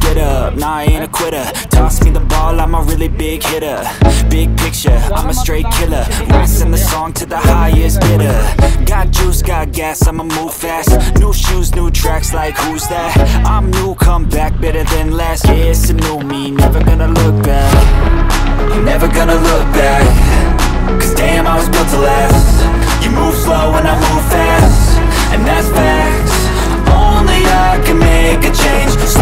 Get up, nah, I ain't a quitter. Toss me the ball, I'm a really big hitter. Big picture, I'm a straight killer. Rising the song to the highest bidder. Got juice, got gas, I'ma move fast. New shoes, new tracks, like who's that? I'm new, come back, better than last. Yeah, it's a new me, never gonna look back. I'm never gonna look back, cause damn, I was built to last. You move slow and I move fast, and that's facts. Only I can make a change.